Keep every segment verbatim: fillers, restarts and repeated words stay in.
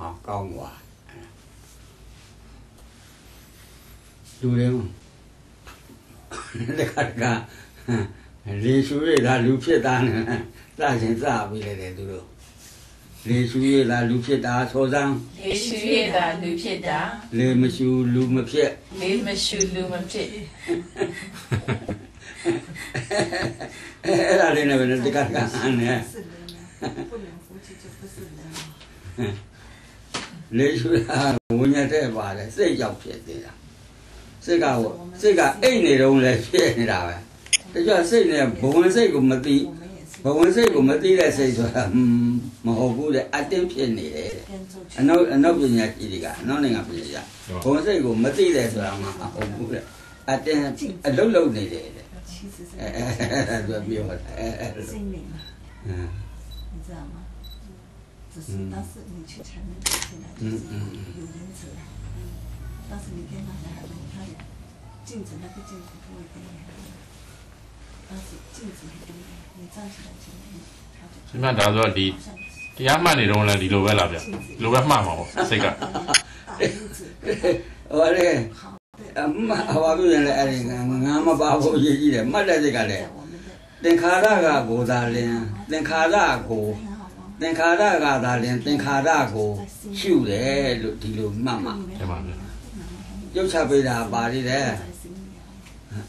吼教我，主任，你看你看，林书月他刘撇单呢，那现在回来来多了。林书月他刘撇单超长。林书月他刘撇单。林没修刘没撇。林没修刘没撇。那你那边你看看呢？ 你说啦，我们这话嘞，谁叫骗的啦？这个我，这个爱内容来骗的啦呗。这叫谁呢？不管谁个目的，不管谁个目的来谁说啦，嗯，没好过的，一定骗你的。俺那俺那不是伢子的，哪能个不是呀？不管谁个目的来说啦嘛，好过的，一定一路路你的。哎哎哎哎哎，对，没好哎哎。嗯。你知道吗？ 只是当时你去前面进来就是有影子的，但是你跟那个还没看见镜子，那个镜子不会跟你看的，但是镜子很厉害，你站起来就能看到。你看他说你，你阿妈那种人，你老外那边，老外骂我，谁个？我嘞，阿妈阿爸原来哎，阿妈爸我爷爷嘞，没来这个嘞，连卡拉个过大嘞，连卡拉过。 等卡拉噶大连，等卡拉个修嘞，路地路妈妈，有差别大把的嘞。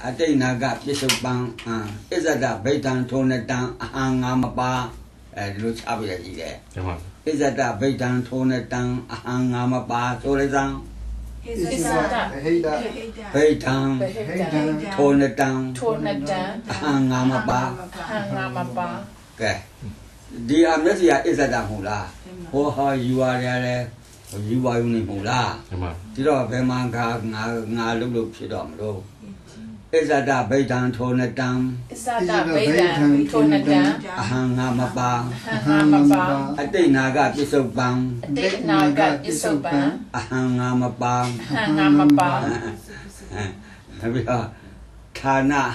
啊，对那个接受帮啊，一直到北塘村那当行阿妈爸，哎，有差别的嘞。一直到北塘村那当行阿妈爸做了当。黑的，黑的，北塘，村那当，行阿妈爸，行阿妈爸，对。 你阿那是也一直当好啦，我好有啊咧咧，有啊有你好啦，知道白忙家伢伢六六七到唔到，一直当白当拖那当，一直当白当拖那当，阿行阿妈爸，阿行阿妈爸，阿对那个一手帮，对那个一手帮，阿行阿妈爸，阿行阿妈爸，嗯，那不要，他那。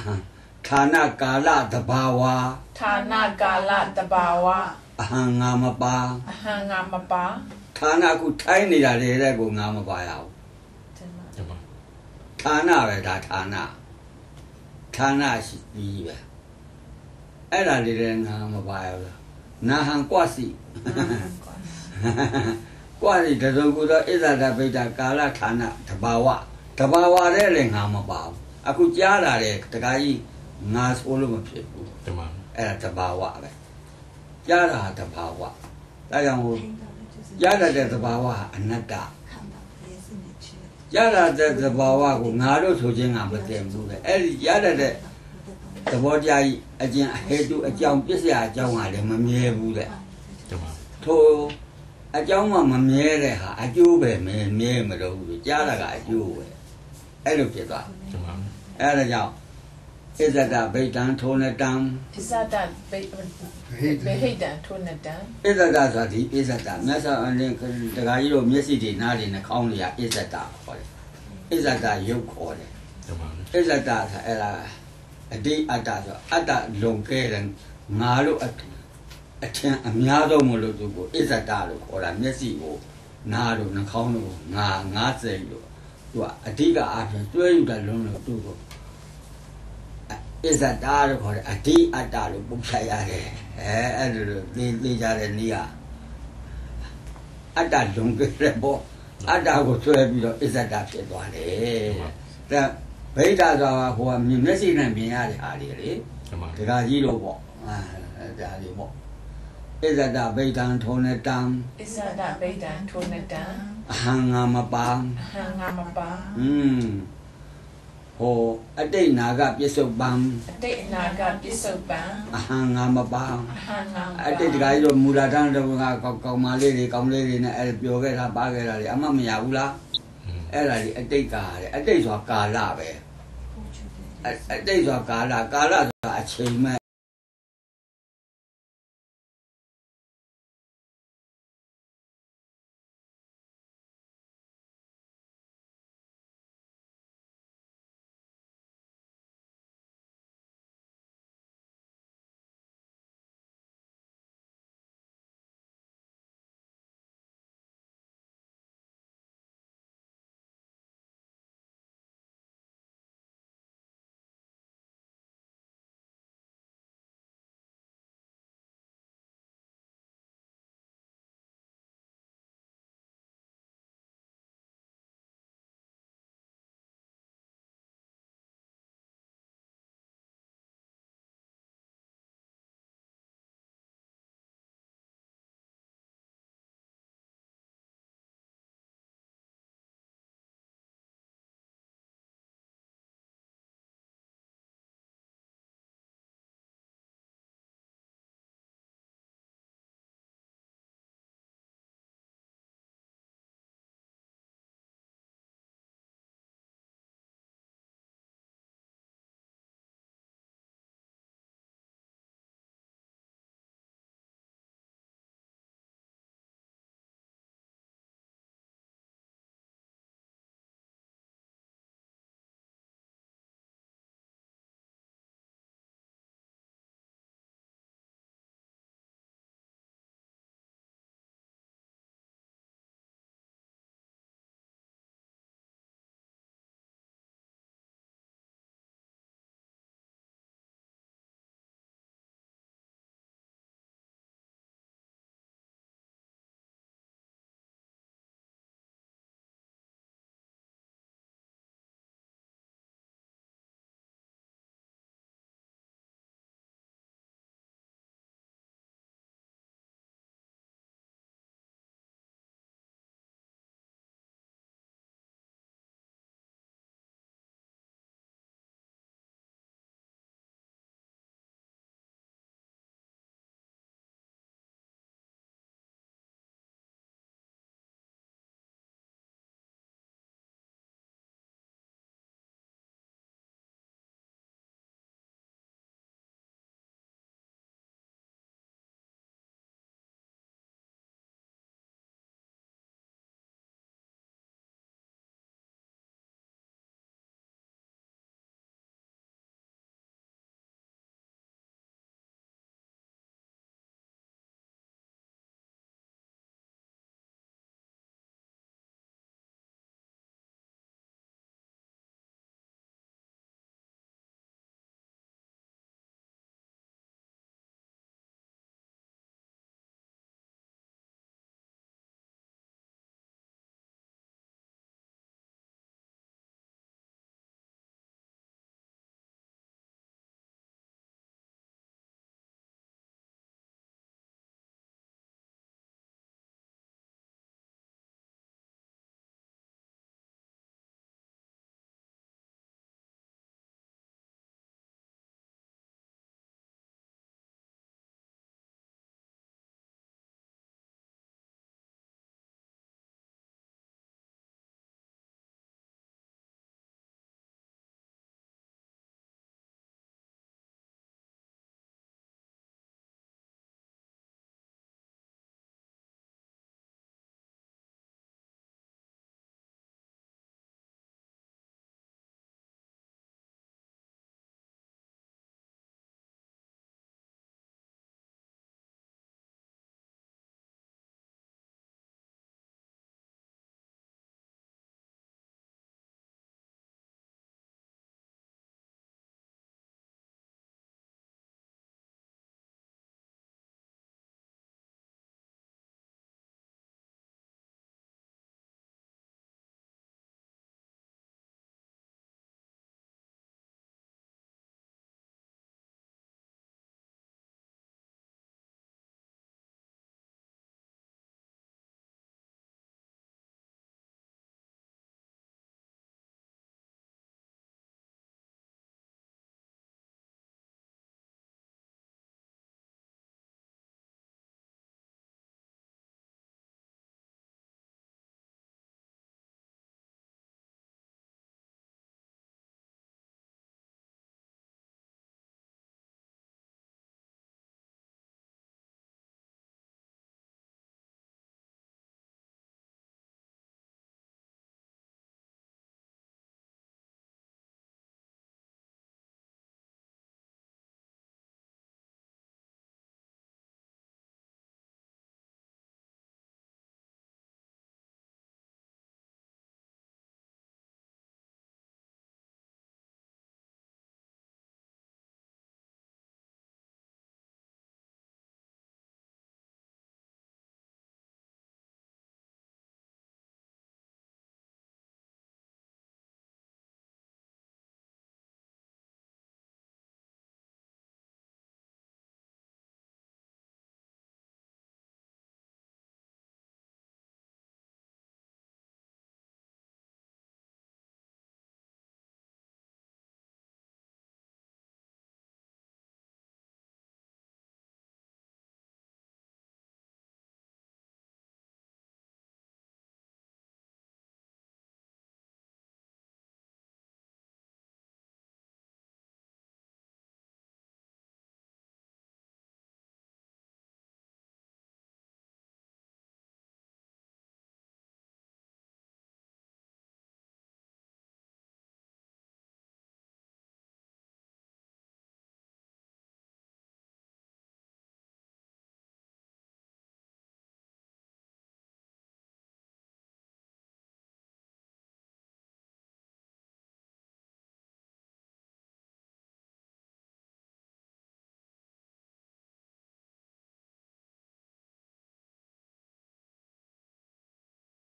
Tana Kala Dabawa Tana Kala Dabawa Ahangamapa Ahangamapa Tana Kutaini Dadere Gungamapayao Tana Veda Tana Tana Shiva Ela Didere Ngamapayao Nahan Kwasi Kwasi Tazunguda Izada Veda Kala Tana Dabawa Dabawa Dere Ngamapayao Aku Jara Dere Tagayi 俺说了嘛，屁股，哎，这八卦嘞，家的这八卦，那样我，家的这这八卦很难打，家的这这八卦我俺都出去俺不占卜的，哎，家的这这包家一件还都讲别是啊讲俺的没灭不的，他啊讲我没灭的哈，啊就呗没灭没得，家那个就呗，哎就知道，哎那叫。 一直到北塘村那当，一直到北北北塘村那当，一直到啥地？一直到，那时候那可这个一路面是在哪里呢？康里啊，一直到好嘞，一直到有好嘞，一直到他哎啦，对啊，他说啊，他农家人马路啊，啊天啊，伢都没路走过，一直到路好了，面是我，哪路能康路，伢伢走路，对吧？啊，这个啊，所有的路都走过。 一直打了，可是啊，第啊打了不下呀的，哎哎，就是你你家的你啊，啊打中国人不，啊打我出来比较一直打偏多嘞，但北打说和闽南西南边呀的阿里嘞，这个一路跑啊，这阿里跑，一直打北塘拖那塘，一直打北塘拖那塘，行阿妈帮，行阿妈帮，嗯。 哦，阿对那个别说帮，阿对那个别说帮，阿行阿么帮，阿行阿么帮，阿对这个就木拉汤，这个搞搞马来的，搞马来的呢，哎，表个他爸个那里，阿妈没有啦，哎那里阿对家的，阿对说家啦呗，阿阿对说家啦，家啦说阿亲嘛，